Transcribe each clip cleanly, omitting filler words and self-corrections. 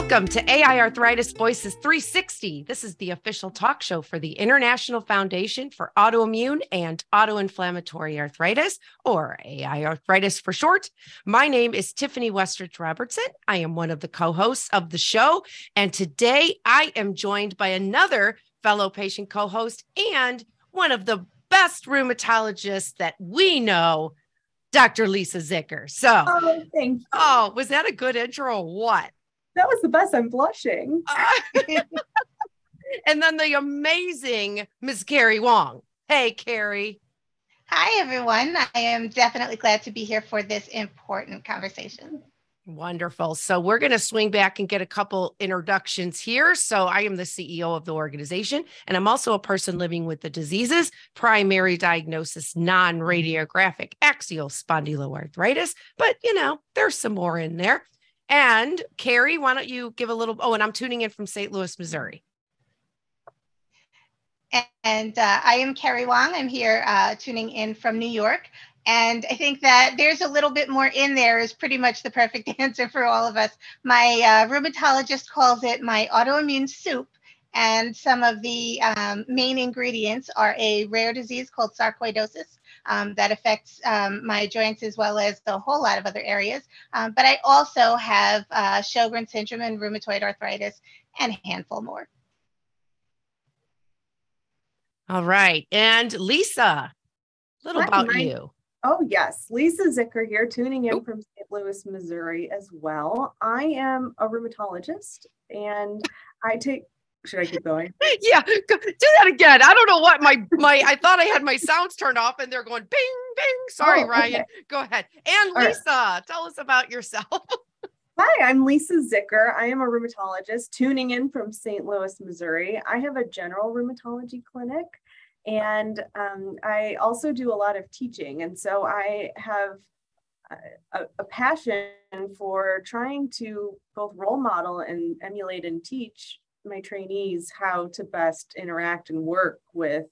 Welcome to AI Arthritis Voices 360. This is the official talk show for the International Foundation for Autoimmune and Autoinflammatory Arthritis, or AI Arthritis for short. My name is Tiffany Westridge-Robertson. I am one of the co-hosts of the show, and today I am joined by another fellow patient co-host and one of the best rheumatologists that we know, Dr. Lisa Zickuhr. Thank you. Oh, was that a good intro or what? That was the best. I'm blushing. And then the amazing Miss Carrie Wong. Hey, Carrie. Hi, everyone. I am definitely glad to be here for this important conversation. Wonderful. So we're going to swing back and get a couple introductions here. So I am the CEO of the organization, and I'm also a person living with the diseases, primary diagnosis, non-radiographic axial spondyloarthritis. But, you know, there's some more in there. And Carrie, why don't you give a little, and I'm tuning in from St. Louis, Missouri. And I am Carrie Wong. I'm here tuning in from New York. And I think that there's a little bit more in there is pretty much the perfect answer for all of us. My rheumatologist calls it my autoimmune soup. And some of the main ingredients are a rare disease called sarcoidosis that affects my joints as well as a whole lot of other areas. But I also have Sjogren's syndrome and rheumatoid arthritis and a handful more. All right. And Lisa, a little about you. Oh, yes. Lisa Zickuhr here, tuning in from St. Louis, Missouri as well. I am a rheumatologist and I take... Should I keep going? Yeah, do that again. I don't know what my I thought I had my sounds turned off and they're going bing, bing. Sorry, Ryan. Okay. Go ahead. And Lisa, tell us about yourself. Hi, I'm Lisa Zickuhr. I am a rheumatologist tuning in from St. Louis, Missouri. I have a general rheumatology clinic, and I also do a lot of teaching. And so I have a passion for trying to both role model and emulate and teach my trainees how to best interact and work with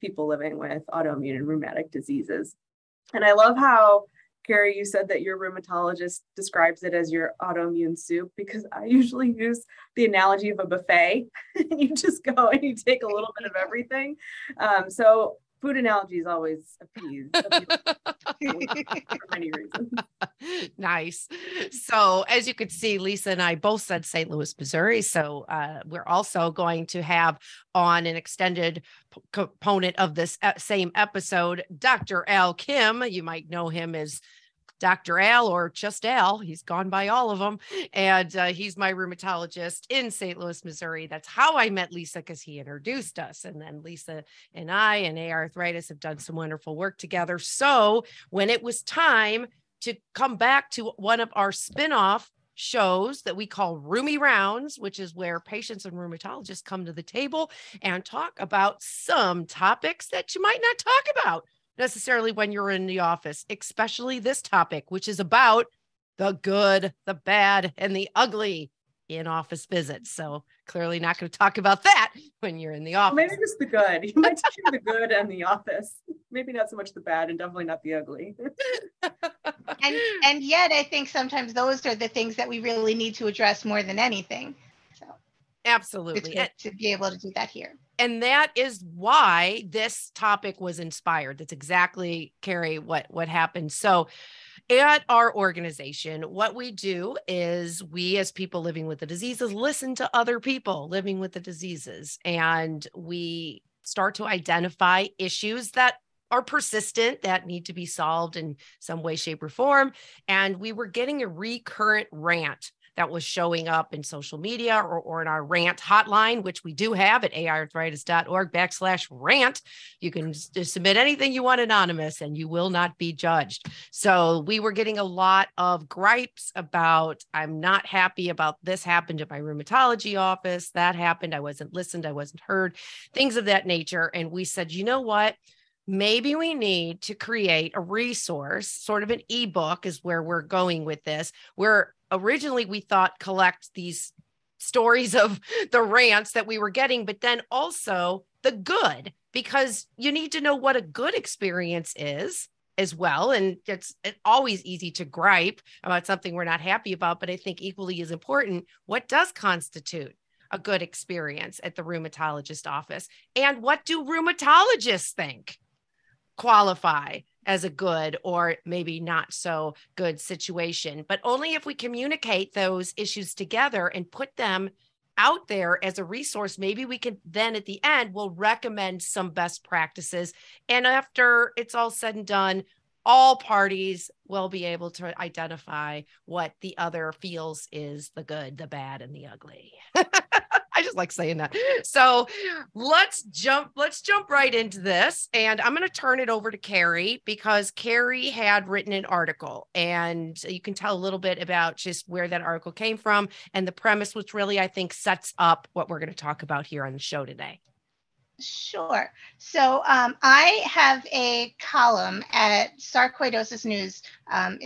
people living with autoimmune and rheumatic diseases. And I love how, Carrie, you said that your rheumatologist describes it as your autoimmune soup, because I usually use the analogy of a buffet. You just go and you take a little bit of everything. So food analogy is always appeased for many reasons. Nice. So as you could see, Lisa and I both said St. Louis, Missouri. So we're also going to have on an extended component of this same episode, Dr. Al Kim. You might know him as Dr. Al or just Al. He's gone by all of them. And he's my rheumatologist in St. Louis, Missouri. That's how I met Lisa, because he introduced us. And then Lisa and I and AI Arthritis have done some wonderful work together. So when it was time to come back to one of our spinoff shows that we call RheumyRounds, which is where patients and rheumatologists come to the table and talk about some topics that you might not talk about necessarily when you're in the office, especially this topic, which is about the good, the bad, and the ugly in office visits. So clearly not going to talk about that when you're in the office. Well, maybe just the good. You might talk the good in the office. Maybe not so much the bad, and definitely not the ugly. and yet I think sometimes those are the things that we really need to address more than anything. So absolutely. To be able to do that here. And that is why this topic was inspired. That's exactly, Carrie, what happened. So at our organization, what we do is we, as people living with the diseases, listen to other people living with the diseases. And we start to identify issues that are persistent, that need to be solved in some way, shape, or form. And we were getting a recurrent rant that was showing up in social media or in our rant hotline, which we do have at aiarthritis.org/rant. You can just submit anything you want anonymous and you will not be judged. So we were getting a lot of gripes about, I'm not happy about this happened at my rheumatology office, that happened, I wasn't listened, I wasn't heard, things of that nature. And we said, you know what? Maybe we need to create a resource, sort of an ebook is where we're going with this. Originally, we thought collect these stories of the rants that we were getting, but then also the good, because you need to know what a good experience is as well. And it's always easy to gripe about something we're not happy about, but I think equally as important, what does constitute a good experience at the rheumatologist office? And what do rheumatologists think qualify as a good or maybe not so good situation? But only if we communicate those issues together and put them out there as a resource, maybe we can then at the end, we'll recommend some best practices. And after it's all said and done, all parties will be able to identify what the other feels is the good, the bad, and the ugly. I just like saying that. So let's jump right into this. And I'm going to turn it over to Carrie, because Carrie had written an article, and you can tell a little bit about just where that article came from and the premise, which really, I think, sets up what we're going to talk about here on the show today. Sure. So I have a column at Sarcoidosis News.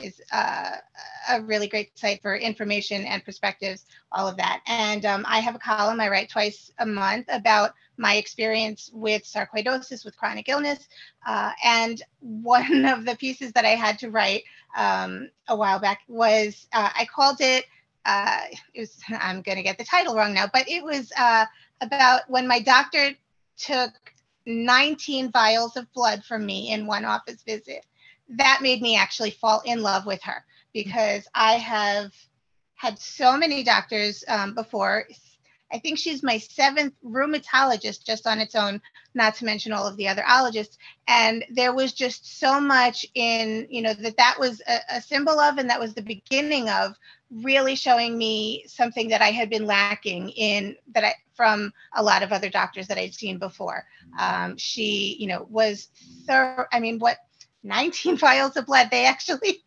Is a really great site for information and perspectives, all of that. And I have a column I write twice a month about my experience with sarcoidosis, with chronic illness. And one of the pieces that I had to write a while back was, I called it, I'm going to get the title wrong now, but it was about when my doctor took 19 vials of blood from me in one office visit. That made me actually fall in love with her, because I have had so many doctors before. I think she's my 7th rheumatologist just on its own, not to mention all of the other ologists. And there was just so much in, you know, that was a symbol of, and that was the beginning of really showing me something that I had been lacking in, from a lot of other doctors that I'd seen before. She, you know, was thorough. I mean, what, 19 vials of blood? They actually,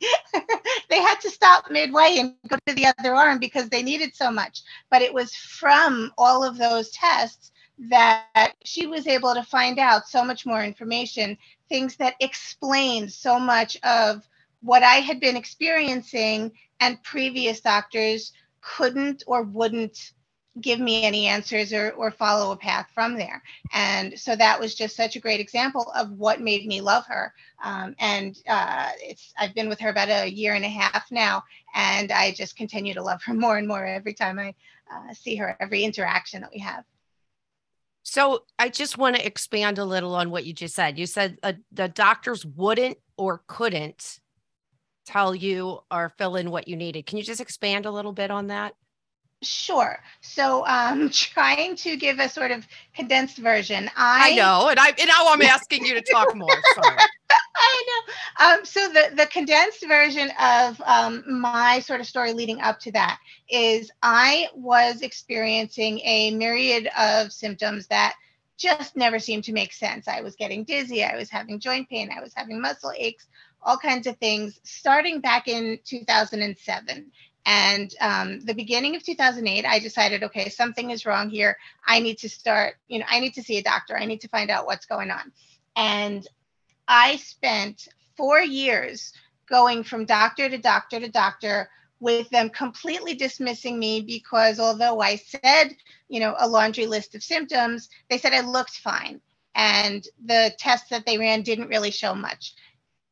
they had to stop midway and go to the other arm because they needed so much. But it was from all of those tests that she was able to find out so much more information, things that explained so much of what I had been experiencing, and previous doctors couldn't or wouldn't give me any answers or follow a path from there. And so that was just such a great example of what made me love her. I've been with her about a year and a half now, and I just continue to love her more and more every time I see her, every interaction that we have. So I just want to expand a little on what you just said. You said the doctors wouldn't or couldn't tell you or fill in what you needed. Can you just expand a little bit on that? Sure. So trying to give a sort of condensed version. I know, and now I'm asking you to talk more. Sorry. I know. So the condensed version of my sort of story leading up to that is I was experiencing a myriad of symptoms that just never seemed to make sense. I was getting dizzy. I was having joint pain. I was having muscle aches, all kinds of things, starting back in 2007. And the beginning of 2008, I decided, okay, something is wrong here. I need to start, you know, I need to see a doctor. I need to find out what's going on. And I spent 4 years going from doctor to doctor to doctor, with them completely dismissing me because although I said, you know, a laundry list of symptoms, they said I looked fine. And the tests that they ran didn't really show much.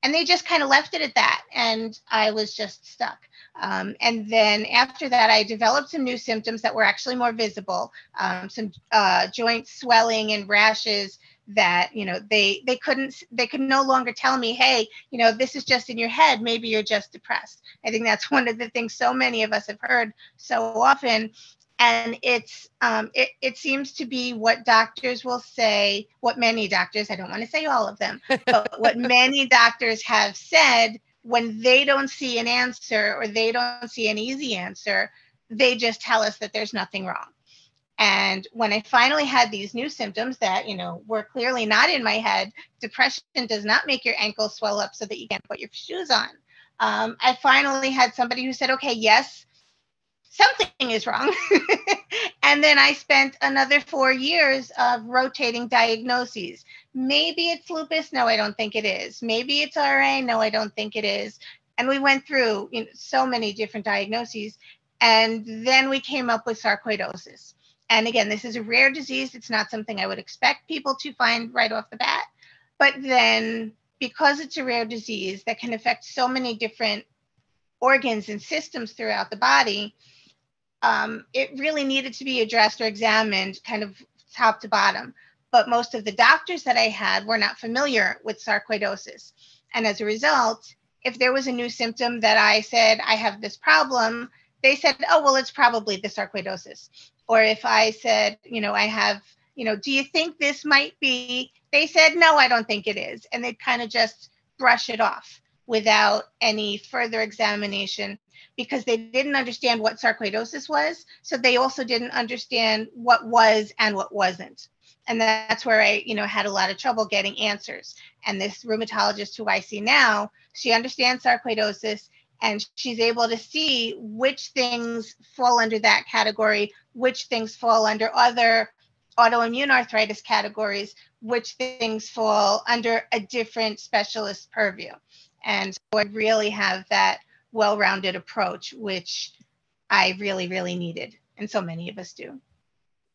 And they just kind of left it at that. And I was just stuck. And then after that, I developed some new symptoms that were actually more visible, some joint swelling and rashes that, you know, they could no longer tell me, hey, you know, this is just in your head. Maybe you're just depressed. I think that's one of the things so many of us have heard so often. And it's it seems to be what doctors will say, what many doctors, I don't want to say all of them, but what many doctors have said when they don't see an answer or they don't see an easy answer, they just tell us that there's nothing wrong. And when I finally had these new symptoms that, you know, were clearly not in my head, depression does not make your ankles swell up so that you can't put your shoes on. I finally had somebody who said, okay, yes, something is wrong. And then I spent another 4 years of rotating diagnoses. Maybe it's lupus. No, I don't think it is. Maybe it's RA. No, I don't think it is. And we went through, you know, so many different diagnoses. And then we came up with sarcoidosis. And again, this is a rare disease. It's not something I would expect people to find right off the bat. But then because it's a rare disease that can affect so many different organs and systems throughout the body, it really needed to be addressed or examined kind of top to bottom. But most of the doctors that I had were not familiar with sarcoidosis. And as a result, if there was a new symptom that I said, I have this problem, they said, oh, well, it's probably the sarcoidosis. Or if I said, you know, I have, you know, do you think this might be? They said, no, I don't think it is. And they'd kind of just brush it off without any further examination because they didn't understand what sarcoidosis was. So they also didn't understand what was and what wasn't. And that's where I, you know, had a lot of trouble getting answers. And this rheumatologist who I see now, she understands sarcoidosis and she's able to see which things fall under that category, which things fall under other autoimmune arthritis categories, which things fall under a different specialist purview. And so I really have that well-rounded approach, which I really, really needed. And so many of us do.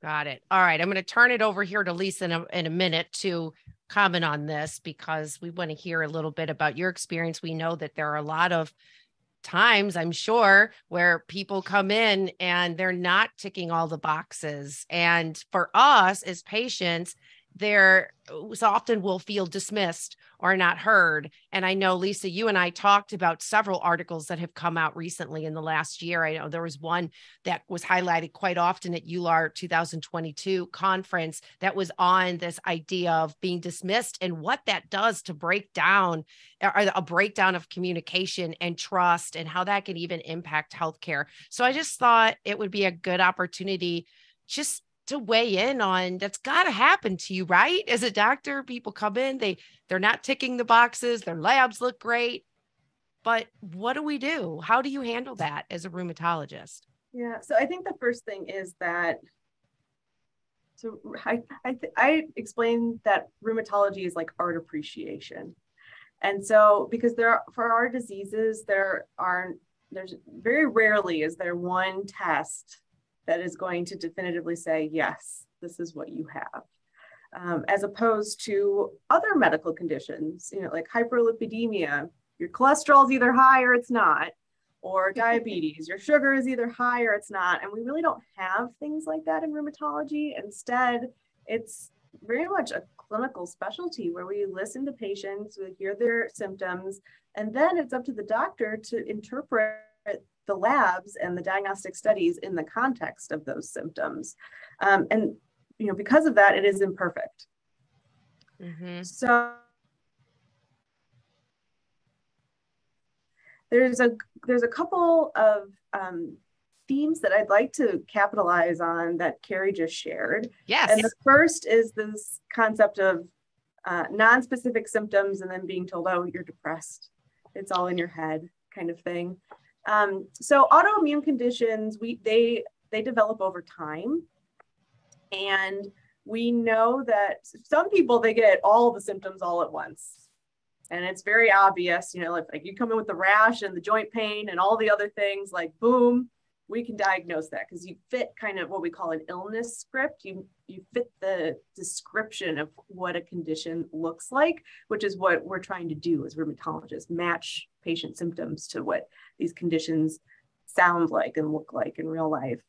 Got it. All right. I'm going to turn it over here to Lisa in a minute to comment on this because we want to hear a little bit about your experience. We know that there are a lot of times, I'm sure, where people come in and they're not ticking all the boxes. And for us as patients, there often will feel dismissed or not heard. And I know, Lisa, you and I talked about several articles that have come out recently in the last year. I know there was one that was highlighted quite often at ULAR 2022 conference that was on this idea of being dismissed and what that does to break down, or a breakdown of communication and trust and how that can even impact healthcare. So I just thought it would be a good opportunity just to weigh in on that's got to happen to you, right? As a doctor, people come in, they're not ticking the boxes, their labs look great, but what do we do? How do you handle that as a rheumatologist? Yeah, so I think the first thing is that, so I explained that rheumatology is like art appreciation. And so, because there are, for our diseases, there's very rarely is there one test that is going to definitively say, yes, this is what you have, as opposed to other medical conditions, you know, like hyperlipidemia, your cholesterol is either high or it's not, or diabetes, your sugar is either high or it's not. And we really don't have things like that in rheumatology. Instead, it's very much a clinical specialty where we listen to patients, we hear their symptoms, and then it's up to the doctor to interpret the labs and the diagnostic studies in the context of those symptoms. And, you know, because of that, it is imperfect. Mm-hmm. So there's a couple of themes that I'd like to capitalize on that Carrie just shared. Yes. And the first is this concept of non-specific symptoms and then being told, oh, you're depressed. It's all in your head kind of thing. So autoimmune conditions, they develop over time, and we know that some people, they get all the symptoms all at once, and it's very obvious, you know, like you come in with the rash and the joint pain and all the other things, like, boom, we can diagnose that because you fit kind of what we call an illness script. You fit the description of what a condition looks like, which is what we're trying to do as rheumatologists, match patient symptoms to what these conditions sound like and look like in real life.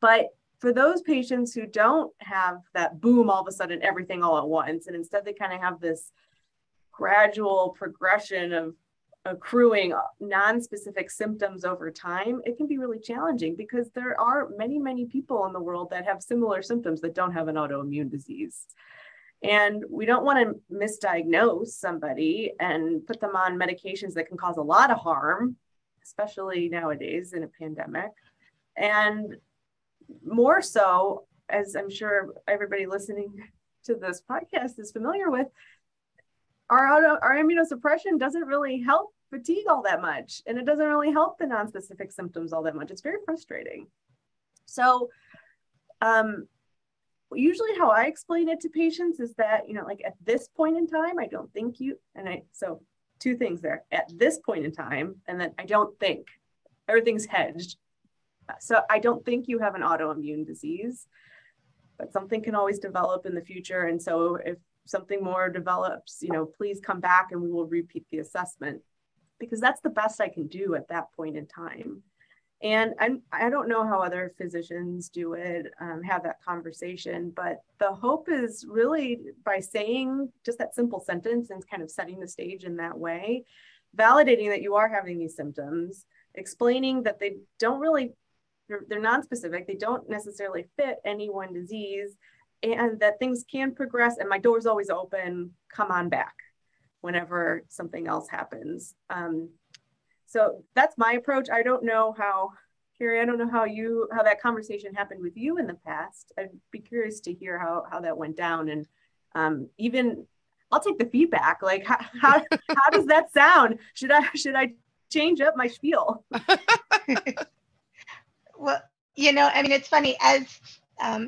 But for those patients who don't have that boom, all of a sudden, everything all at once, and instead they kind of have this gradual progression of accruing non-specific symptoms over time, it can be really challenging because there are many, many people in the world that have similar symptoms that don't have an autoimmune disease. And we don't want to misdiagnose somebody and put them on medications that can cause a lot of harm, especially nowadays in a pandemic. And more so, as I'm sure everybody listening to this podcast is familiar with, our immunosuppression doesn't really help fatigue all that much, and it doesn't really help the nonspecific symptoms all that much. It's very frustrating. So, usually how I explain it to patients is that, you know, like at this point in time, I don't think you, and I, so two things there, at this point in time, and then I don't think, everything's hedged. So I don't think you have an autoimmune disease, but something can always develop in the future. And so if something more develops, you know, please come back and we will repeat the assessment, because that's the best I can do at that point in time. And I don't know how other physicians do it, have that conversation, but the hope is really by saying just that simple sentence and kind of setting the stage in that way, validating that you are having these symptoms, explaining that they don't really, they're nonspecific, they don't necessarily fit any one disease, and that things can progress and my door's always open, come on back whenever something else happens. So that's my approach. I don't know how, Carrie, I don't know how that conversation happened with you in the past. I'd be curious to hear how that went down. And even, I'll take the feedback. Like how does that sound? Should I change up my spiel? Well, you know, I mean, it's funny as,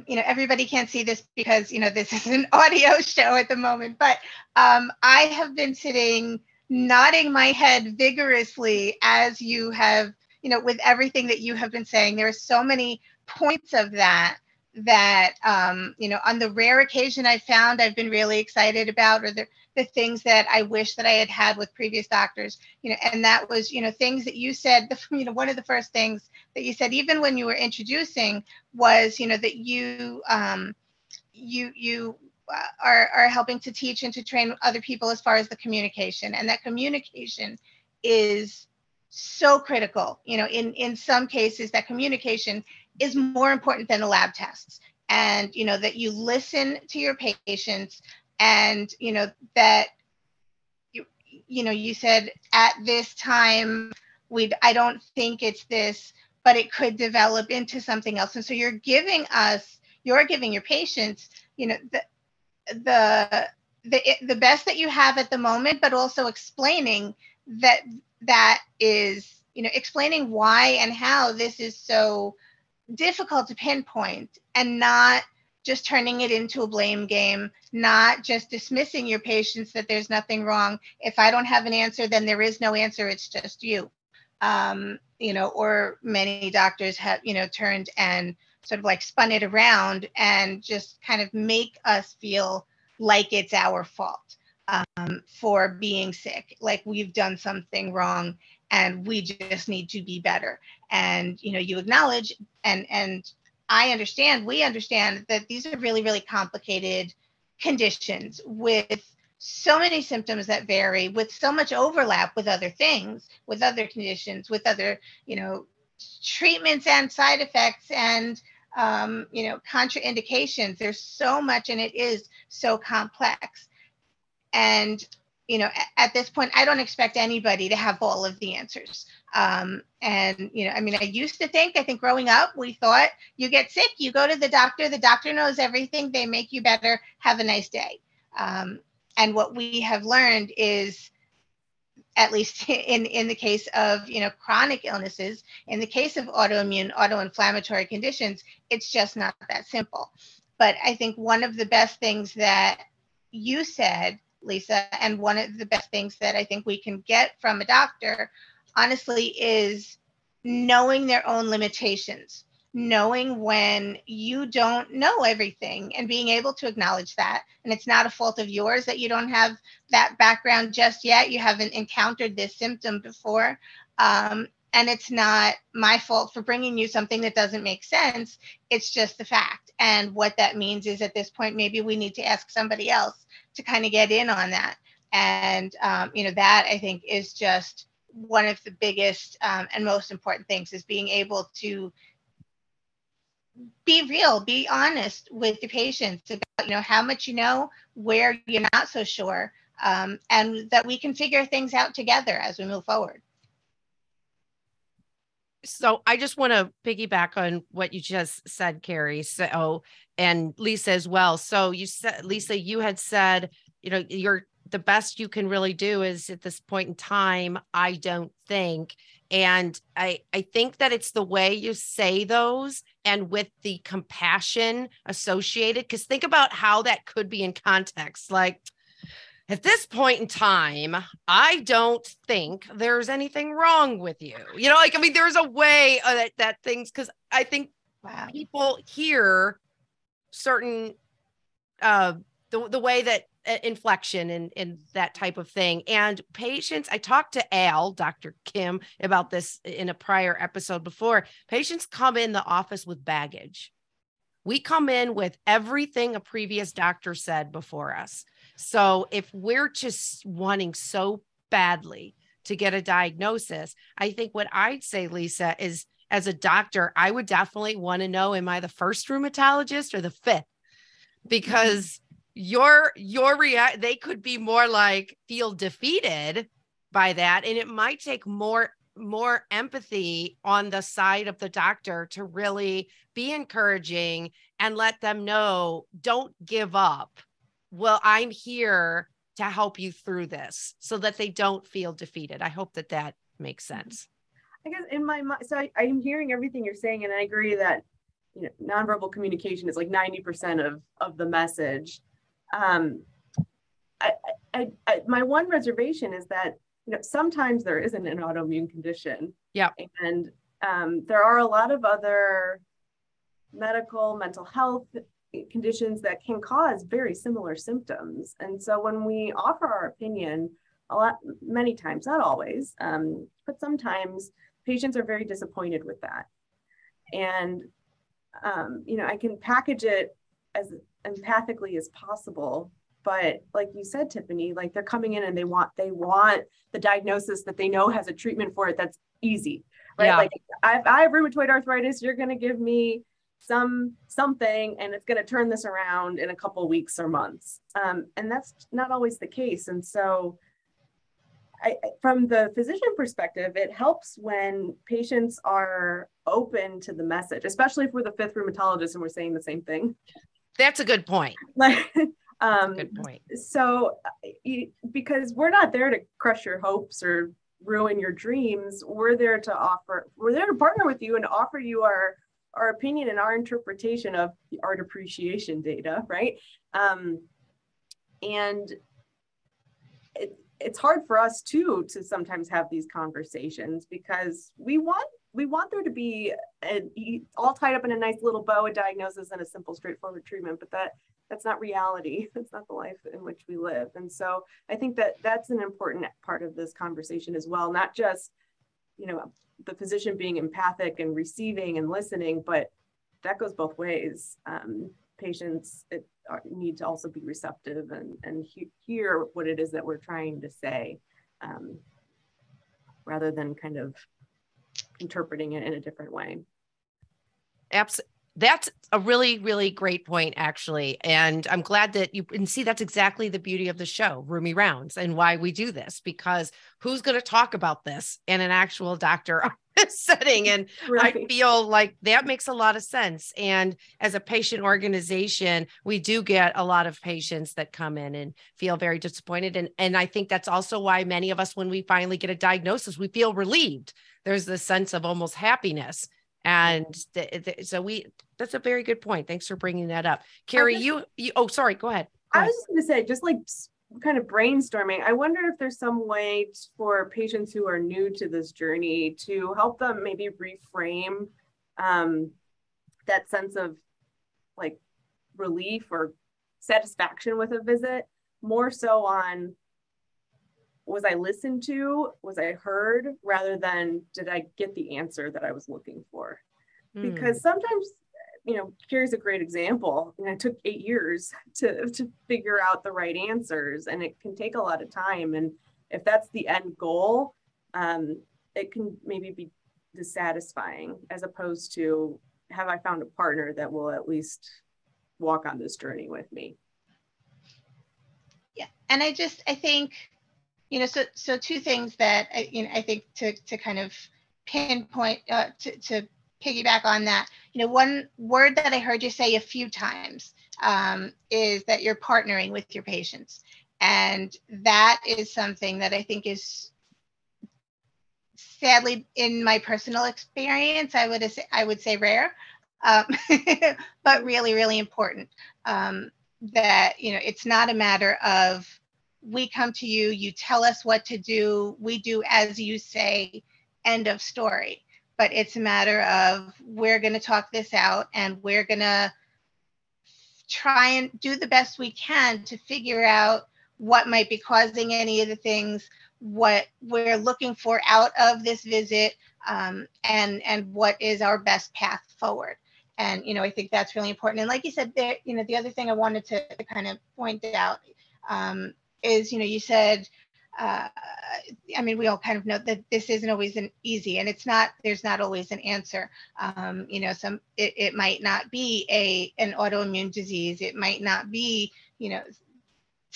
you know, everybody can't see this because, you know, this is an audio show at the moment, but I have been sitting nodding my head vigorously as you have, you know, with everything that you have been saying. There are so many points of that, you know, on the rare occasion I found I've been really excited about, or the things that I wish that I had had with previous doctors, you know, and that was, you know, things that you said, you know, one of the first things that you said, even when you were introducing, was, you know, that you, you are helping to teach and to train other people as far as the communication, and that communication is so critical. You know, in some cases that communication is more important than the lab tests, and you know that you listen to your patients, and you know that you know you said at this time I don't think it's this, but it could develop into something else, and so you're giving your patients, you know, the best that you have at the moment, but also explaining that is, you know, explaining why and how this is so difficult to pinpoint, and not just turning it into a blame game, not just dismissing your patients that there's nothing wrong. If I don't have an answer, then there is no answer. It's just you, you know, or many doctors have, you know, turned and sort of like spun it around and just kind of make us feel like it's our fault for being sick, like we've done something wrong and we just need to be better. And, you know, you acknowledge, and I understand, we understand that these are really, really complicated conditions with so many symptoms that vary, with so much overlap with other things, with other conditions, with other, you know, treatments and side effects and, you know, contraindications. There's so much, and it is so complex. And, you know, at this point, I don't expect anybody to have all of the answers. And, you know, I mean, I think growing up, we thought you get sick, you go to the doctor knows everything, they make you better, have a nice day. And what we have learned is, at least in the case of, you know, chronic illnesses, in the case of autoinflammatory conditions, it's just not that simple. But I think one of the best things that you said, Lisa, and one of the best things that I think we can get from a doctor, honestly, is knowing their own limitations, knowing when you don't know everything and being able to acknowledge that. And it's not a fault of yours that you don't have that background just yet. You haven't encountered this symptom before. And it's not my fault for bringing you something that doesn't make sense. It's just the fact. And what that means is at this point, maybe we need to ask somebody else to kind of get in on that. And, you know, that I think is just one of the biggest and most important things, is being able to be real, be honest with your patients about, you know, how much you know, where you're not so sure, and that we can figure things out together as we move forward. So I just want to piggyback on what you just said, Carrie. So, and Lisa as well. So you said, Lisa, you had said, you know, the best you can really do is at this point in time, I don't think. And I think that it's the way you say those, and with the compassion associated, because think about how that could be in context. Like, at this point in time, I don't think there's anything wrong with you. You know, like, I mean, there's a way that things, because I think people hear certain, the way that inflection and that type of thing. And patients, I talked to Dr. Kim about this in a prior episode before. Patients come in the office with baggage. We come in with everything a previous doctor said before us. So if we're just wanting so badly to get a diagnosis, I think what I'd say, Lisa, is as a doctor, I would definitely want to know, am I the first rheumatologist or the fifth? Because they could be more like feel defeated by that. And it might take more empathy on the side of the doctor to really be encouraging and let them know, don't give up. Well, I'm here to help you through this so that they don't feel defeated. I hope that that makes sense. I guess in my mind, so I'm hearing everything you're saying, and I agree that, you know, nonverbal communication is like 90% of the message. My one reservation is that, you know, sometimes there isn't an autoimmune condition. Yeah. And there are a lot of other medical, mental health conditions that can cause very similar symptoms. And so when we offer our opinion, many times, not always, but sometimes patients are very disappointed with that. And, you know, I can package it as empathically as possible, but like you said, Tiffany, like they're coming in and they want the diagnosis that they know has a treatment for it that's easy, right? Yeah. Like I have rheumatoid arthritis, you're going to give me something and it's going to turn this around in a couple of weeks or months. And that's not always the case. And so from the physician perspective, it helps when patients are open to the message, especially if we're the fifth rheumatologist and we're saying the same thing. That's a good point. Good point. So because we're not there to crush your hopes or ruin your dreams, we're there to partner with you and offer you our opinion and our interpretation of the art appreciation data, right? And it's hard for us too to sometimes have these conversations because we want there to be all tied up in a nice little bow, a diagnosis and a simple, straightforward treatment, but that's not reality. That's not the life in which we live. And so I think that that's an important part of this conversation as well. Not just, you know, the physician being empathic and receiving and listening, but that goes both ways. Patients need to also be receptive and hear what it is that we're trying to say, rather than kind of interpreting it in a different way. Absolutely. That's a really, really great point, actually. And I'm glad that you can see that's exactly the beauty of the show, Roomy Rounds, and why we do this, because who's going to talk about this in an actual doctor setting? And right. I feel like that makes a lot of sense. And as a patient organization, we do get a lot of patients that come in and feel very disappointed. And I think that's also why many of us, when we finally get a diagnosis, we feel relieved. There's this sense of almost happiness. And that's a very good point. Thanks for bringing that up. Carrie, go ahead. I was just going to say, just like kind of brainstorming, I wonder if there's some way for patients who are new to this journey to help them maybe reframe that sense of like relief or satisfaction with a visit, more so on, was I listened to? Was I heard? Rather than did I get the answer that I was looking for? Mm. Because sometimes, you know, Carrie's a great example. And it took 8 years to figure out the right answers, and it can take a lot of time. And if that's the end goal, it can maybe be dissatisfying, as opposed to, have I found a partner that will at least walk on this journey with me? Yeah, and I think, you know, so two things that I think to kind of pinpoint, to piggyback on that, you know, one word that I heard you say a few times is that you're partnering with your patients. And that is something that I think is, sadly, in my personal experience, I would say rare, but really, really important, that, you know, it's not a matter of, we come to you, you tell us what to do, we do as you say, end of story. But it's a matter of, we're going to talk this out and we're going to try and do the best we can to figure out what might be causing any of the things, what we're looking for out of this visit, and what is our best path forward. And, you know, I think that's really important. And like you said, there, you know, the other thing I wanted to kind of point out is, you know, you said, I mean, we all kind of know that this isn't always an easy, and it's not, there's not always an answer. You know, it might not be an autoimmune disease. It might not be, you know,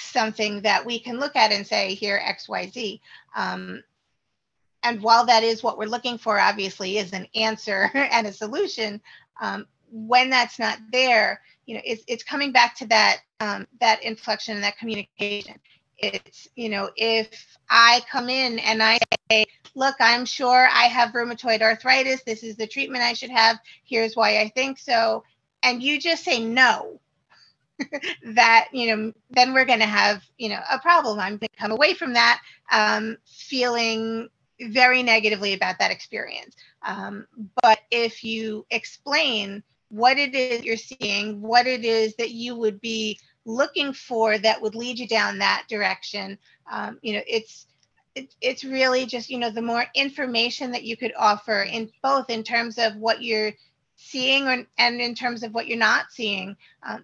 something that we can look at and say, here, X, Y, Z. And while that is what we're looking for, obviously, is an answer and a solution, when that's not there, you know, it's coming back to that, that inflection and that communication. It's, you know, if I come in and I say, look, I'm sure I have rheumatoid arthritis. This is the treatment I should have. Here's why I think so. And you just say no, that, you know, then we're going to have, you know, a problem. I'm going to come away from that feeling very negatively about that experience. But if you explain what it is you're seeing, what it is that you would be looking for that would lead you down that direction, you know, it's really just, you know, the more information that you could offer in both in terms of what you're seeing and in terms of what you're not seeing,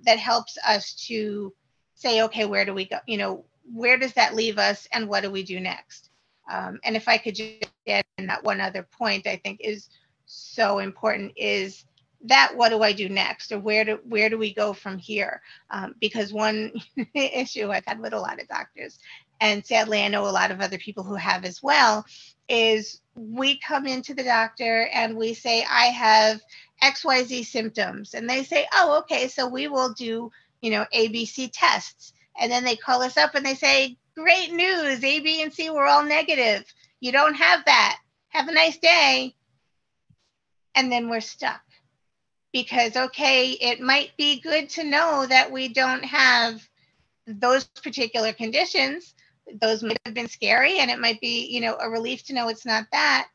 that helps us to say, okay, where do we go? You know, where does that leave us and what do we do next? And if I could just add in that one other point, I think is so important, is that what do I do next, or where do we go from here? Because one issue I've had with a lot of doctors, and sadly I know a lot of other people who have as well, is we come into the doctor and we say, I have XYZ symptoms, and they say, oh, okay, so we will do, you know, ABC tests. And then they call us up and they say, great news, A, B, and C were all negative. You don't have that. Have a nice day. And then we're stuck. Because, okay, it might be good to know that we don't have those particular conditions. Those might have been scary, and it might be, you know, a relief to know it's not that.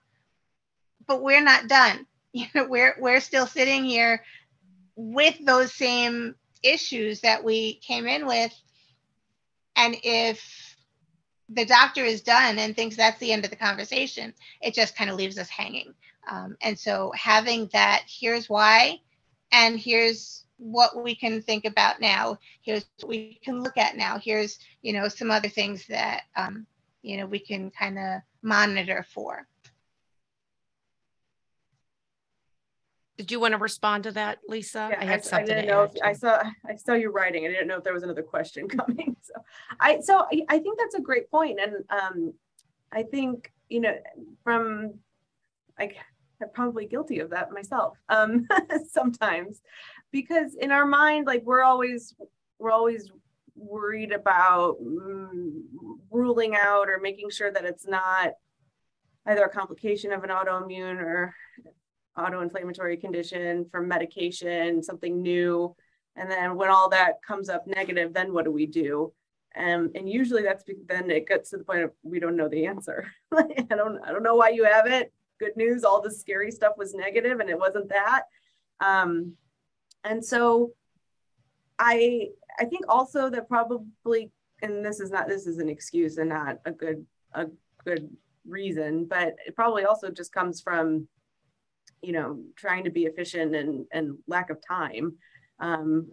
But we're not done. You know, we're still sitting here with those same issues that we came in with. And if the doctor is done and thinks that's the end of the conversation, it just kind of leaves us hanging. And so having that, here's why, and here's what we can think about now. Here's what we can look at now. Here's, you know, some other things that, you know, we can kind of monitor for. Did you want to respond to that, Lisa? Yeah, I had something to add. I saw you writing. I didn't know if there was another question coming. So I think that's a great point. And I think, you know, I'm probably guilty of that myself sometimes, because in our mind, like we're always worried about ruling out or making sure that it's not either a complication of an autoimmune or autoinflammatory condition from medication, something new. And then when all that comes up negative, then what do we do? And usually that's, then it gets to the point of, we don't know the answer. I don't know why you have it. Good news, all the scary stuff was negative and it wasn't that. And so I think also that probably, and this is an excuse and not a good reason, but it probably also just comes from, you know, trying to be efficient and lack of time, and,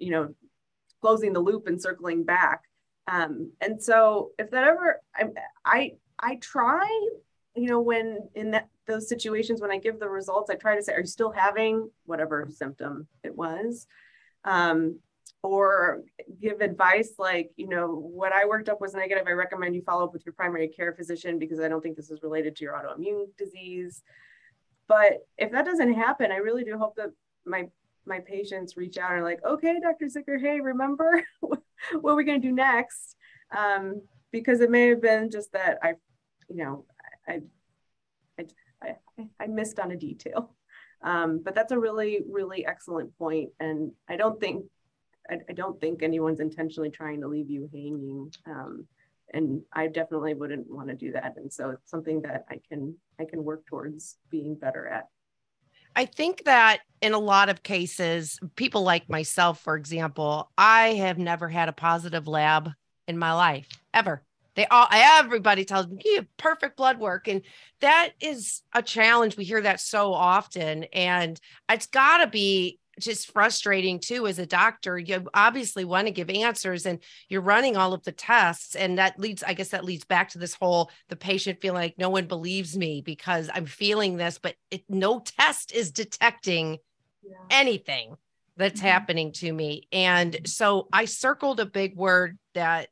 you know, closing the loop and circling back. And so if that ever, I try, you know, when in those situations, when I give the results, I try to say, are you still having whatever symptom it was? Or give advice like, you know, what I worked up was negative. I recommend you follow up with your primary care physician because I don't think this is related to your autoimmune disease. But if that doesn't happen, I really do hope that my patients reach out and are like, okay, Dr. Zickuhr, hey, remember what we're going to do next? Because it may have been just that I, you know, I missed on a detail, but that's a really, really excellent point. And I don't think anyone's intentionally trying to leave you hanging. And I definitely wouldn't want to do that. And so it's something that I can work towards being better at. I think that in a lot of cases, people like myself, for example, I have never had a positive lab in my life, ever. Everybody tells me, you have perfect blood work. And that is a challenge. We hear that so often. And it's got to be just frustrating too, as a doctor. You obviously want to give answers and you're running all of the tests. And that leads, I guess that leads back to this whole, the patient feeling like no one believes me because I'm feeling this, but no test is detecting anything that's happening to me. And so I circled a big word that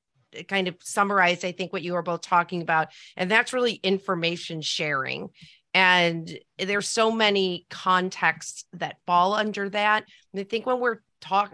kind of summarized, I think, what you were both talking about. And that's really information sharing. And there's so many contexts that fall under that. And I think when we're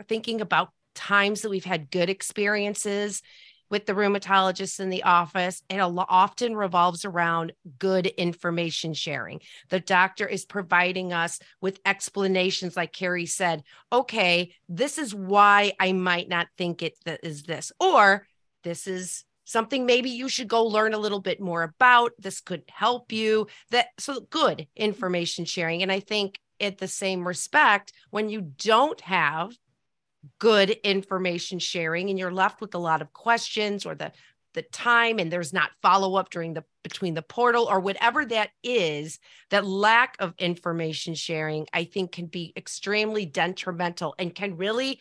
thinking about times that we've had good experiences with the rheumatologist in the office, it often revolves around good information sharing. The doctor is providing us with explanations, like Carrie said, okay, this is why I might not think it is this, or this is something maybe you should go learn a little bit more about. This could help you. So good information sharing. And I think at the same respect, when you don't have good information sharing and you're left with a lot of questions or the time and there's not follow-up between the portal or whatever that is, that lack of information sharing, I think can be extremely detrimental and can really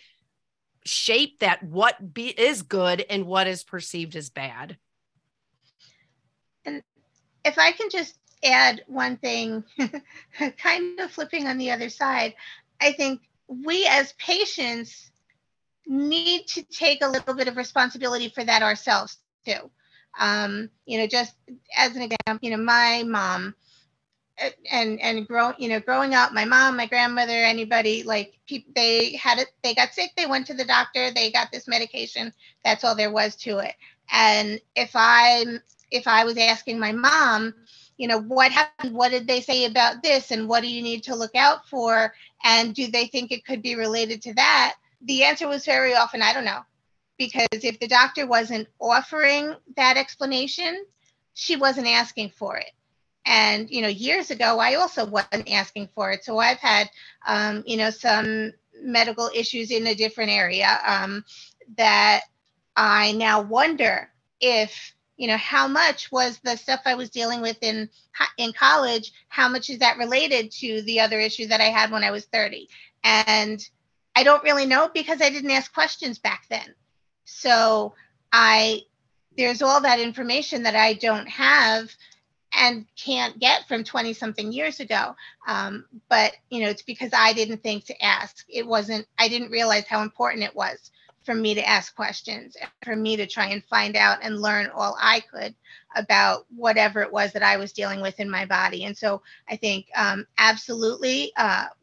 shape that what is good and what is perceived as bad. And if I can just add one thing, kind of flipping on the other side, I think we as patients need to take a little bit of responsibility for that ourselves too. Just as an example, my mom growing up, my mom, my grandmother, anybody, they had it, they got sick, they went to the doctor, they got this medication, that's all there was to it. And if I was asking my mom, what happened, what did they say about this, and what do you need to look out for, and do they think it could be related to that, the answer was very often, I don't know. Because if the doctor wasn't offering that explanation, she wasn't asking for it. And, years ago, I also wasn't asking for it. So I've had, some medical issues in a different area that I now wonder if, how much was the stuff I was dealing with in college, how much is that related to the other issue that I had when I was 30? And I don't really know because I didn't ask questions back then. So there's all that information that I don't have and can't get from 20 something years ago. But it's because I didn't think to ask. I didn't realize how important it was for me to ask questions, for me to try and find out and learn all I could about whatever it was that I was dealing with in my body. And so I think absolutely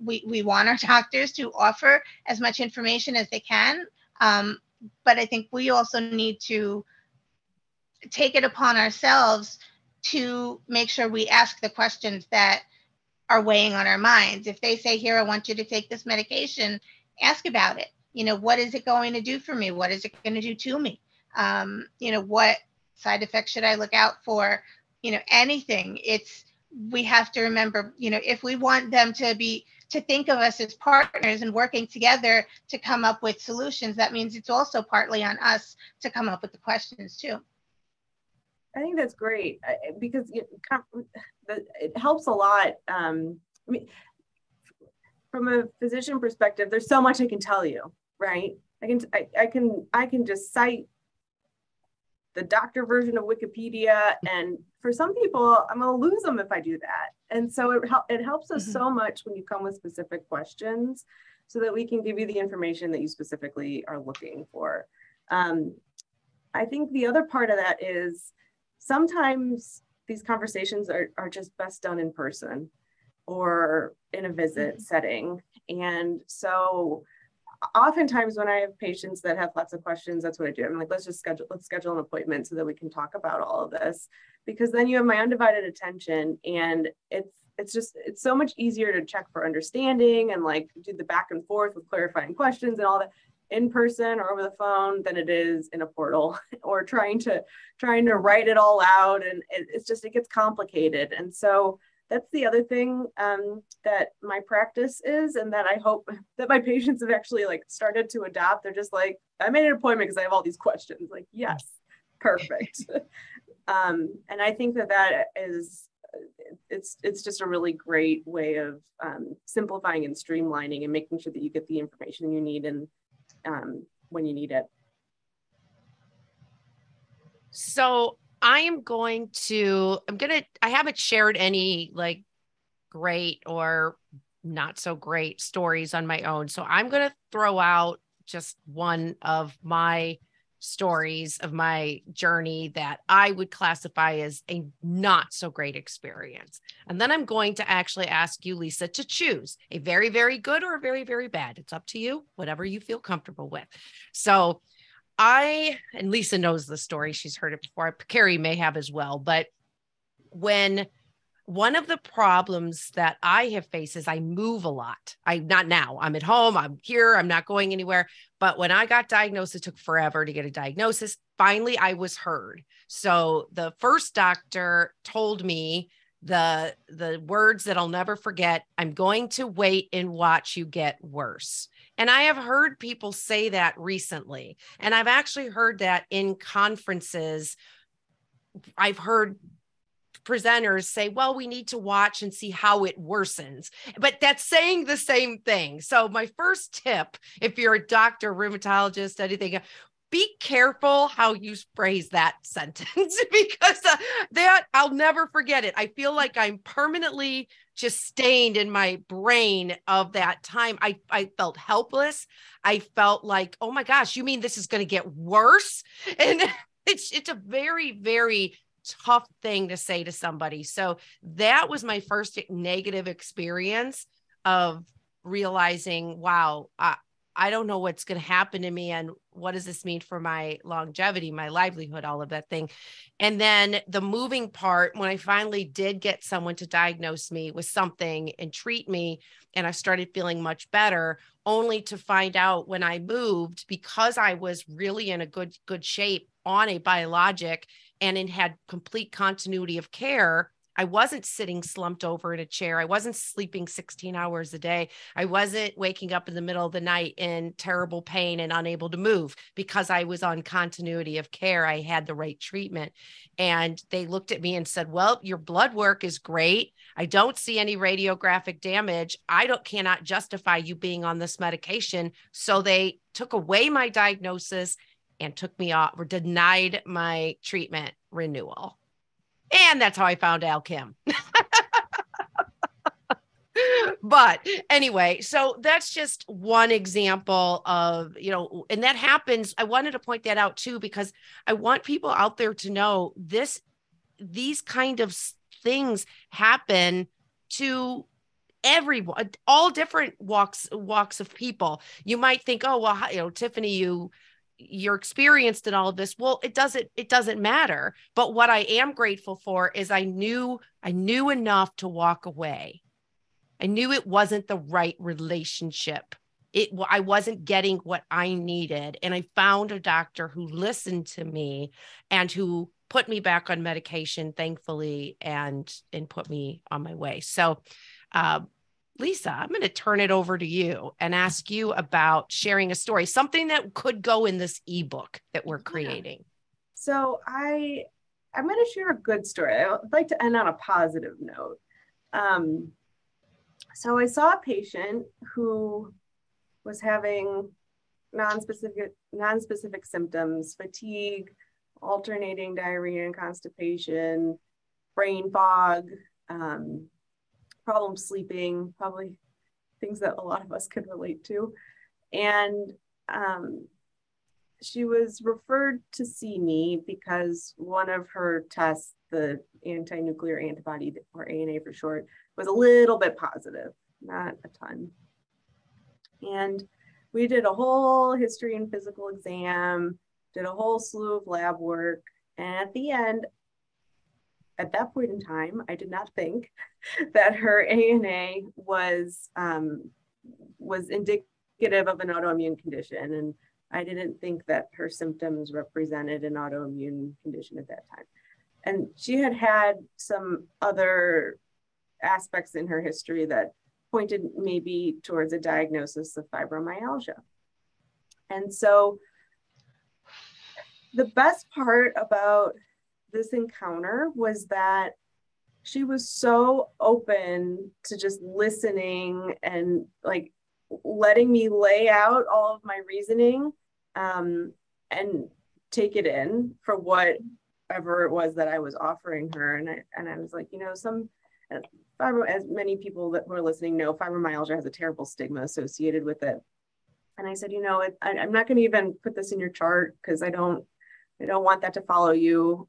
we want our doctors to offer as much information as they can. But I think we also need to take it upon ourselves to make sure we ask the questions that are weighing on our minds. If they say, here, I want you to take this medication, ask about it. What is it going to do for me? What is it going to do to me? What side effects should I look out for? Anything. We have to remember, if we want them to think of us as partners and working together to come up with solutions, that means it's also partly on us to come up with the questions too. I think that's great because it helps a lot. I mean, from a physician perspective, there's so much I can tell you, right? I can just cite the doctor version of Wikipedia, and for some people, I'm gonna lose them if I do that. And so it helps us so much when you come with specific questions, so that we can give you the information that you specifically are looking for. I think the other part of that is, sometimes these conversations are just best done in person or in a visit setting. And so oftentimes when I have patients that have lots of questions, that's what I do. I'm like, let's schedule an appointment so that we can talk about all of this, because then you have my undivided attention, and it's so much easier to check for understanding and do the back and forth with clarifying questions and all that in person or over the phone than it is in a portal or trying to write it all out. And it gets complicated. And so that's the other thing that my practice is, and that I hope that my patients have actually like started to adopt. They're just like, I made an appointment because I have all these questions. Like, yes, perfect. And I think that that is, it's just a really great way of simplifying and streamlining and making sure that you get the information you need and when you need it. So I haven't shared any like great or not so great stories on my own. So I'm going to throw out just one of my stories of my journey that I would classify as a not so great experience. And then I'm going to actually ask you, Lisa, to choose a very, very good or a very, very bad. It's up to you, whatever you feel comfortable with. So and Lisa knows the story, she's heard it before, Carrie may have as well, but when one of the problems that I have faced is I move a lot. Not now, I'm at home, I'm here, I'm not going anywhere. But when I got diagnosed, it took forever to get a diagnosis. Finally, I was heard. So the first doctor told me the words that I'll never forget: I'm going to wait and watch you get worse. And I have heard people say that recently. And I've actually heard that in conferences. I've heard presenters say, well, we need to watch and see how it worsens. But that's saying the same thing. So my first tip, if you're a doctor, rheumatologist, anything, be careful how you phrase that sentence, because I'll never forget it. I feel like I'm permanently just stained in my brain of that time. I felt helpless. I felt like, oh my gosh, you mean this is going to get worse? And it's a very, very tough thing to say to somebody. So that was my first negative experience of realizing, wow, I don't know what's going to happen to me. And what does this mean for my longevity, my livelihood, all of that thing. And then the moving part, when I finally did get someone to diagnose me with something and treat me, and I started feeling much better, only to find out when I moved, because I was really in a good shape on a biologic and it had complete continuity of care. I wasn't sitting slumped over in a chair. I wasn't sleeping 16 hours a day. I wasn't waking up in the middle of the night in terrible pain and unable to move, because I was on continuity of care. I had the right treatment. And they looked at me and said, well, your blood work is great. I don't see any radiographic damage. I cannot justify you being on this medication. So they took away my diagnosis and took me off, or denied my treatment renewal. And that's how I found Al Kim. But anyway, so that's just one example of, and that happens. I wanted to point that out too, because I want people out there to know these kind of things happen to everyone, all different walks of people. You might think, oh, well, Tiffany, you're experienced in all of this. Well, it doesn't matter. But what I am grateful for is I knew enough to walk away. I knew it wasn't the right relationship. I wasn't getting what I needed. And I found a doctor who listened to me and who put me back on medication, thankfully, and put me on my way. So, Lisa, I'm going to turn it over to you and ask you about sharing a story, something that could go in this ebook that we're creating. So I'm going to share a good story. I'd like to end on a positive note. So I saw a patient who was having non-specific symptoms: fatigue, alternating diarrhea and constipation, brain fog, problem sleeping, probably things that a lot of us could relate to. And she was referred to see me because one of her tests, the anti-nuclear antibody, or ANA for short, was a little bit positive, not a ton. And we did a whole history and physical exam, did a whole slew of lab work. And at the end, at that point in time, I did not think that her ANA was indicative of an autoimmune condition. And I didn't think that her symptoms represented an autoimmune condition at that time. And she had some other aspects in her history that pointed maybe towards a diagnosis of fibromyalgia. And so the best part about this encounter was that she was so open to just listening and like letting me lay out all of my reasoning and take it in for whatever it was that I was offering her. And I was like, you know, as many people that were listening know, fibromyalgia has a terrible stigma associated with it. And I said, you know, I'm not going to even put this in your chart because I don't want that to follow you.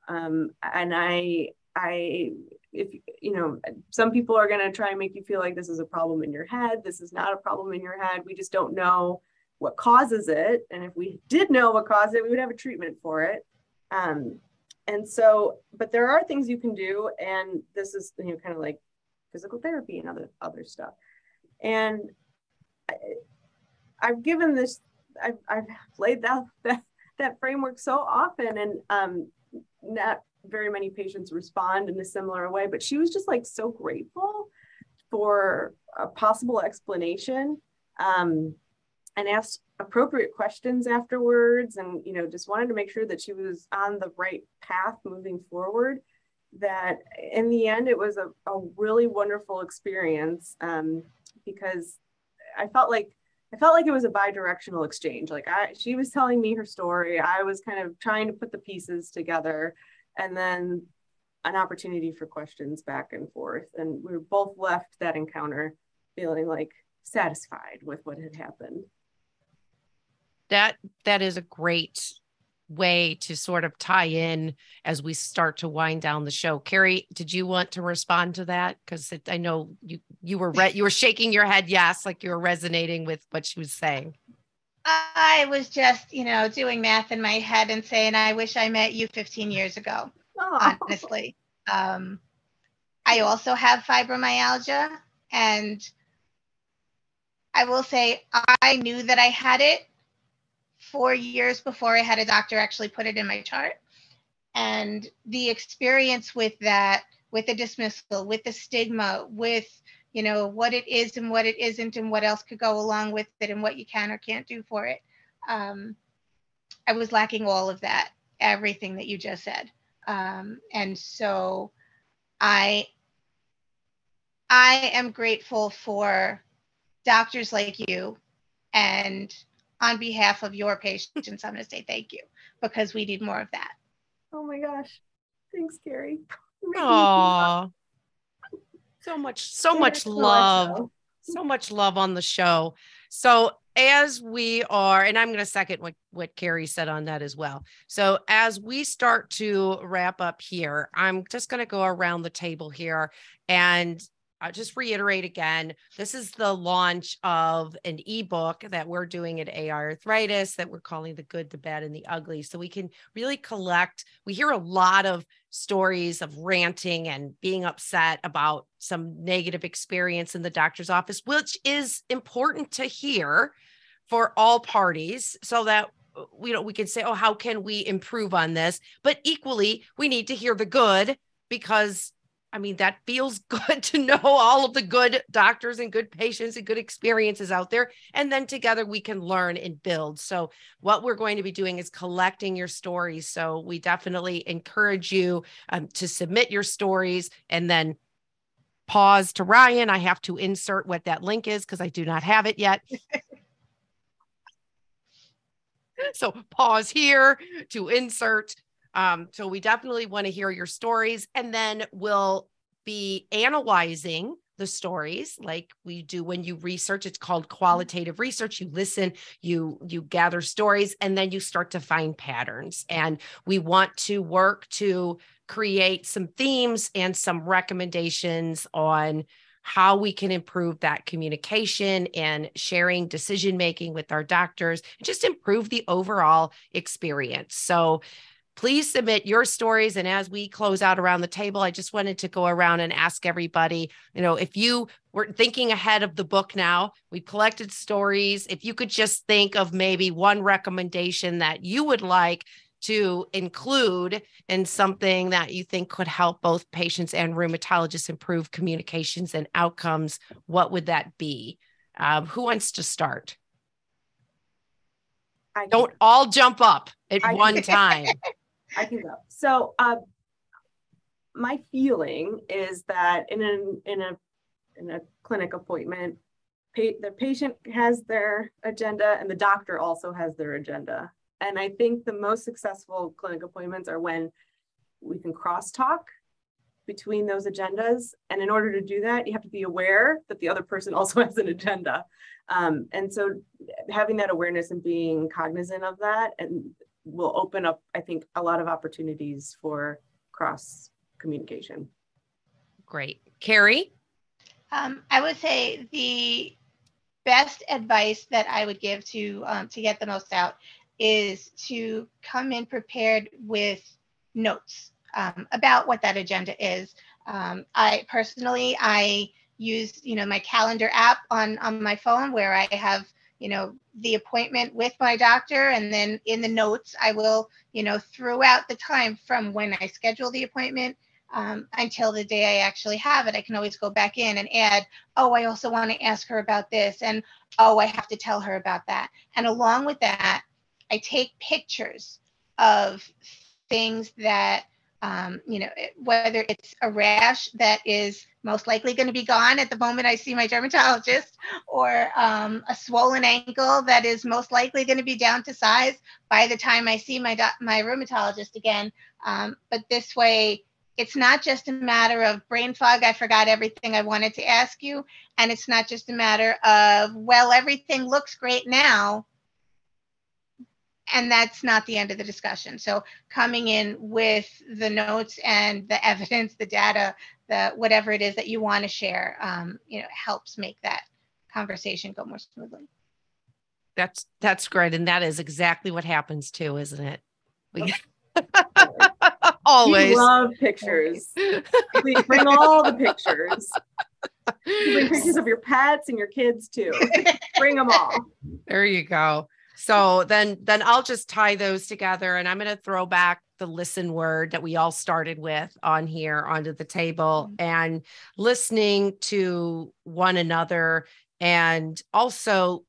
If you know, some people are going to try and make you feel like this is a problem in your head. This is not a problem in your head. We just don't know what causes it. And if we did know what caused it, we would have a treatment for it. And so, but there are things you can do. And this is, you know, kind of like physical therapy and other stuff. And I've given this, I've laid out that framework so often, and not very many patients respond in a similar way, but she was just like so grateful for a possible explanation and asked appropriate questions afterwards. And, you know, just wanted to make sure that she was on the right path moving forward, that in the end, it was a really wonderful experience because I felt like it was a bi-directional exchange. Like she was telling me her story. I was kind of trying to put the pieces together, and then an opportunity for questions back and forth. And we both left that encounter feeling like satisfied with what had happened. That is a great way to sort of tie in as we start to wind down the show. Carrie, did you want to respond to that? Because I know you were shaking your head yes, like you were resonating with what she was saying. I was just, you know, doing math in my head and saying, I wish I met you 15 years ago. Oh. Honestly, I also have fibromyalgia, and I will say I knew that I had it 4 years before I had a doctor actually put it in my chart. And the experience with that, with the dismissal, with the stigma, with, you know, what it is and what it isn't and what else could go along with it and what you can or can't do for it. I was lacking all of that, everything that you just said. And so I am grateful for doctors like you, and on behalf of your patients, I'm going to say thank you, because we need more of that. Oh my gosh. Thanks, Carrie. Aww. So much love, so much love on the show. So as we are, and I'm going to second what Carrie said on that as well. So as we start to wrap up here, I'm just going to go around the table here and I'll just reiterate again, this is the launch of an ebook that we're doing at AI Arthritis that we're calling The Good, the Bad, and the Ugly. So we can really collect, we hear a lot of stories of ranting and being upset about some negative experience in the doctor's office, which is important to hear for all parties so that we can say, oh, how can we improve on this? But equally, we need to hear the good, because I mean, that feels good to know all of the good doctors and good patients and good experiences out there. And then together we can learn and build. So what we're going to be doing is collecting your stories. So we definitely encourage you to submit your stories, and then pause to Ryan. I have to insert what that link is because I do not have it yet. So pause here to insert. So we definitely want to hear your stories, and then we'll be analyzing the stories like we do when you research. It's called qualitative research. You listen, you gather stories, and then you start to find patterns. And we want to work to create some themes and some recommendations on how we can improve that communication and sharing decision-making with our doctors, and just improve the overall experience. So please submit your stories. And as we close out around the table, I just wanted to go around and ask everybody, you know, if you were thinking ahead of the book now, we've collected stories. If you could just think of maybe one recommendation that you would like to include in something that you think could help both patients and rheumatologists improve communications and outcomes, what would that be? Who wants to start? Don't all jump up at one time. I can go. So my feeling is that in a clinic appointment, the patient has their agenda and the doctor also has their agenda. And I think the most successful clinic appointments are when we can crosstalk between those agendas. And in order to do that, you have to be aware that the other person also has an agenda. And so having that awareness and being cognizant of that and will open up, I think, a lot of opportunities for cross communication. Great. Carrie? I would say the best advice that I would give to get the most out is to come in prepared with notes about what that agenda is. I personally, I use, my calendar app on my phone where I have, the appointment with my doctor, and then in the notes, I will, throughout the time from when I schedule the appointment until the day I actually have it. I can always go back in and add, oh, I also want to ask her about this, and oh, I have to tell her about that. And along with that, I take pictures of things that, whether it's a rash that is most likely going to be gone at the moment I see my dermatologist, or a swollen ankle that is most likely going to be down to size by the time I see my rheumatologist again. But this way, it's not just a matter of brain fog, I forgot everything I wanted to ask you. And it's not just a matter of, well, everything looks great now, and that's not the end of the discussion. So coming in with the notes and the evidence, the data, the whatever it is that you want to share, helps make that conversation go more smoothly. That's great. And that is exactly what happens too, isn't it? Always. We love pictures. We bring all the pictures. You bring pictures of your pets and your kids too. Bring them all. There you go. So then I'll just tie those together, and I'm going to throw back the listen word that we all started with on here onto the table, and listening to one another, and also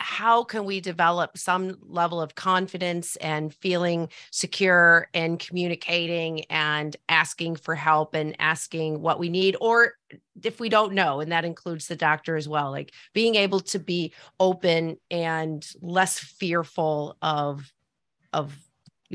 how can we develop some level of confidence and feeling secure and communicating and asking for help and asking what we need, or if we don't know, and that includes the doctor as well, like being able to be open and less fearful of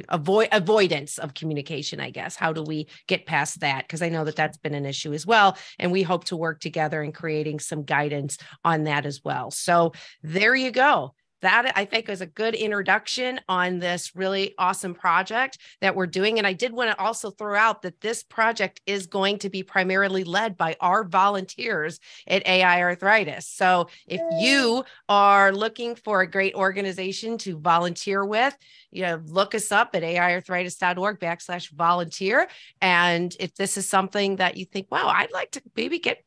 avoidance of communication, I guess. How do we get past that? Because I know that that's been an issue as well. And we hope to work together in creating some guidance on that as well. So there you go. That, I think, is a good introduction on this really awesome project that we're doing. And I did want to also throw out that this project is going to be primarily led by our volunteers at AI Arthritis. So if you are looking for a great organization to volunteer with, look us up at AiArthritis.org/volunteer. And if this is something that you think, wow, I'd like to maybe get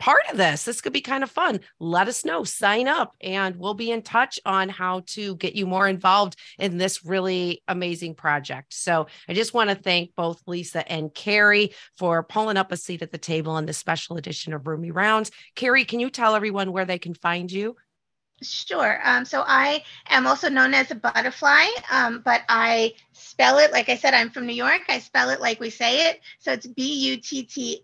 part of this could be kind of fun, let us know, sign up, and we'll be in touch on how to get you more involved in this really amazing project. So I just want to thank both Lisa and Carrie for pulling up a seat at the table on this special edition of Rheumy Rounds. Carrie, can you tell everyone where they can find you? Sure. So I am also known as a butterfly, but I spell it, like I said, I'm from New York. I spell it like we say it. So it's BUTTAHFLY,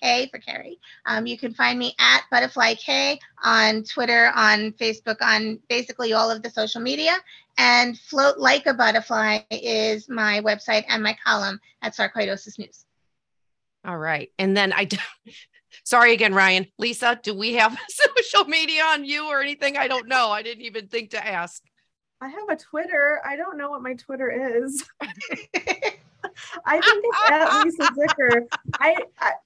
K for Carrie. You can find me at Butterfly K on Twitter, on Facebook, on basically all of the social media. And Float Like a Butterfly is my website and my column at Sarcoidosis News. All right. And then sorry again, Ryan. Lisa, do we have social media on you or anything? I don't know. I didn't even think to ask. I have a Twitter. I don't know what my Twitter is. I think it's at Lisa Zickuhr.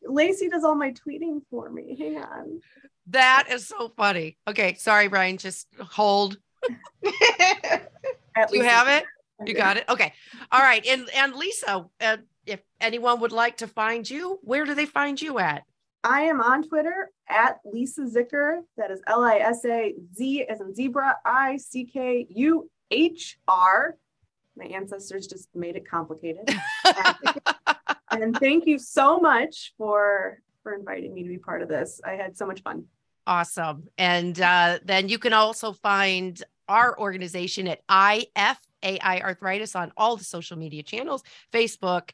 Lacey does all my tweeting for me. Hang on. That is so funny. Okay. Sorry, Ryan. Just hold. Do you have it? You got it? Okay. All right. And Lisa, if anyone would like to find you, where do they find you at? I am on Twitter at Lisa Zickuhr. That is Lisa Z as in zebra, Ickuhr HR. My ancestors just made it complicated. And thank you so much for inviting me to be part of this. I had so much fun. Awesome. And then you can also find our organization at AI Arthritis on all the social media channels, Facebook,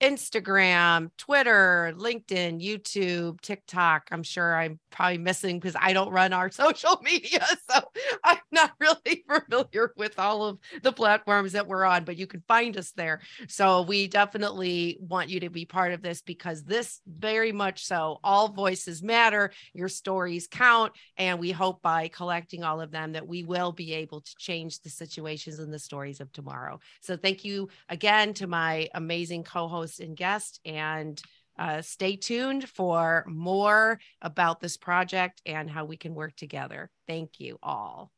Instagram, Twitter, LinkedIn, YouTube, TikTok. I'm sure I'm probably missing because I don't run our social media. So I'm not really familiar with all of the platforms that we're on, but you can find us there. So we definitely want you to be part of this because this very much so, all voices matter, your stories count. And we hope by collecting all of them that we will be able to change the situations and the stories of tomorrow. So thank you again to my amazing co-host and guest, and stay tuned for more about this project and how we can work together. Thank you all.